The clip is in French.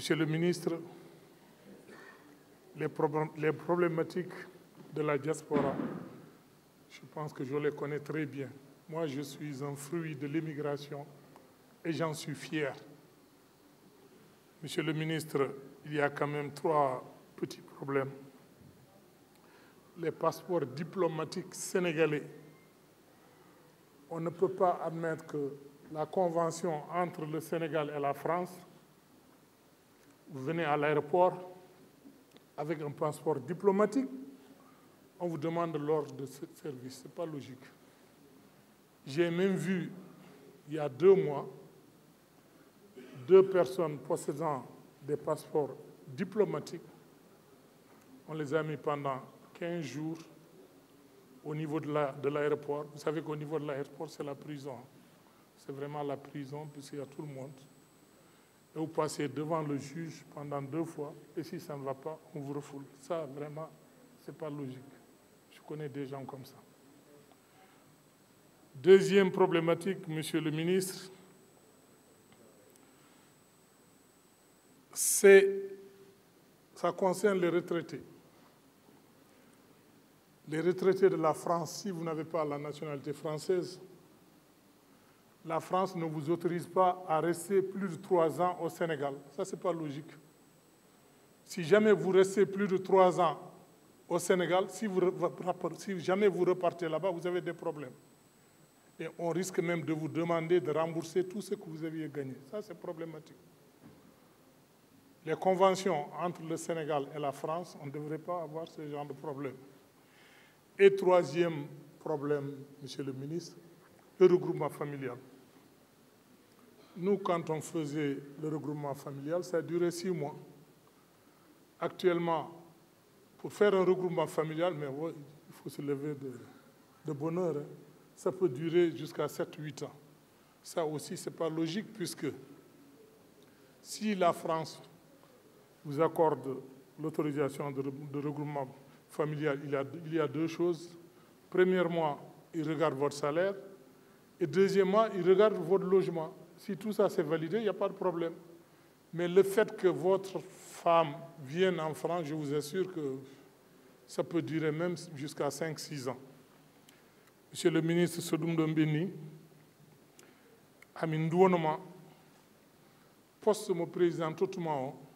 Monsieur le ministre, les problématiques de la diaspora, je pense que je les connais très bien. Moi, je suis un fruit de l'immigration et j'en suis fier. Monsieur le ministre, il y a quand même 3 petits problèmes. Les passeports diplomatiques sénégalais. On ne peut pas admettre que la convention entre le Sénégal et la France, vous venez à l'aéroport avec un passeport diplomatique, on vous demande l'ordre de service. Ce n'est pas logique. J'ai même vu, il y a 2 mois, 2 personnes possédant des passeports diplomatiques. On les a mis pendant 15 jours au niveau de l'aéroport. Vous savez qu'au niveau de l'aéroport, c'est la prison. C'est vraiment la prison, puisqu'il y a tout le monde. Et vous passez devant le juge pendant 2 fois, et si ça ne va pas, on vous refoule. Ça, vraiment, ce n'est pas logique. Je connais des gens comme ça. Deuxième problématique, monsieur le ministre, ça concerne les retraités. Les retraités de la France, si vous n'avez pas la nationalité française, la France ne vous autorise pas à rester plus de 3 ans au Sénégal. Ça, ce n'est pas logique. Si jamais vous restez plus de 3 ans au Sénégal, si jamais vous repartez là-bas, vous avez des problèmes. Et on risque même de vous demander de rembourser tout ce que vous aviez gagné. Ça, c'est problématique. Les conventions entre le Sénégal et la France, on ne devrait pas avoir ce genre de problème. Et troisième problème, monsieur le ministre, le regroupement familial. Nous, quand on faisait le regroupement familial, ça durait 6 mois. Actuellement, pour faire un regroupement familial, mais ouais, il faut se lever de bonne heure, hein, ça peut durer jusqu'à 7-8 ans. Ça aussi, ce n'est pas logique, puisque si la France vous accorde l'autorisation de regroupement familial, il y a 2 choses. Premièrement, il regarde votre salaire. Et deuxièmement, il regarde votre logement. Si tout ça s'est validé, il n'y a pas de problème. Mais le fait que votre femme vienne en France, je vous assure que ça peut durer même jusqu'à 5-6 ans. Monsieur le ministre Soudoum Dombeni, Amin Douwou-Noma, poste mon président tout le monde.